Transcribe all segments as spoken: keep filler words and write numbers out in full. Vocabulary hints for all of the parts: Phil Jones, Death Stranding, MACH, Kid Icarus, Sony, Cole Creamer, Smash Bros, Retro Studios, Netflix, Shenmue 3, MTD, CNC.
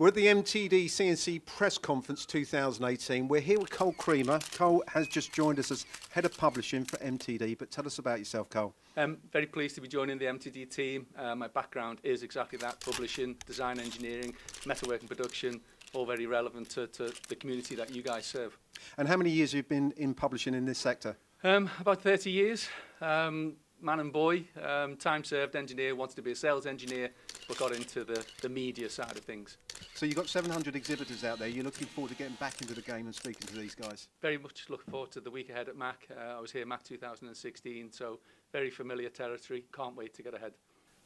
We're at the M T D C N C Press Conference two thousand eighteen. We're here with Cole Creamer. Cole has just joined us as Head of Publishing for M T D, but tell us about yourself, Cole. I'm um, very pleased to be joining the M T D team. Uh, my background is exactly that: publishing, design engineering, metalworking production, all very relevant to, to the community that you guys serve. And how many years have you been in publishing in this sector? Um, about thirty years. Um, man and boy, um, time served engineer, wanted to be a sales engineer, but got into the, the media side of things. So you've got seven hundred exhibitors out there. You're looking forward to getting back into the game and speaking to these guys? Very much looking forward to the week ahead at MACH. Uh, I was here at MACH two thousand sixteen, so very familiar territory. Can't wait to get ahead.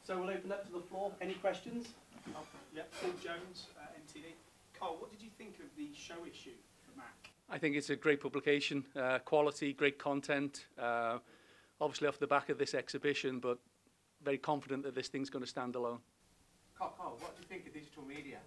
So we'll open up to the floor. Any questions? Oh, yeah, Phil Jones, uh, M T D. Cole, what did you think of the show issue for MACH? I think it's a great publication, uh, quality, great content. Uh, obviously off the back of this exhibition, but very confident that this thing's going to stand alone. Cole, Cole, what do you think of digital media?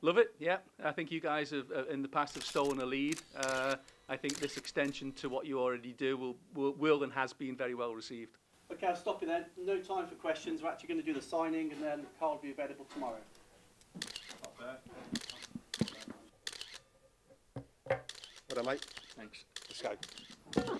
Love it, yeah. I think you guys have, uh, in the past have stolen a lead. Uh, I think this extension to what you already do will, will, will and has been very well received. OK, I'll stop you there. No time for questions. We're actually going to do the signing, and then Cole will be available tomorrow. Up there. Well done, mate. Thanks. Let's go.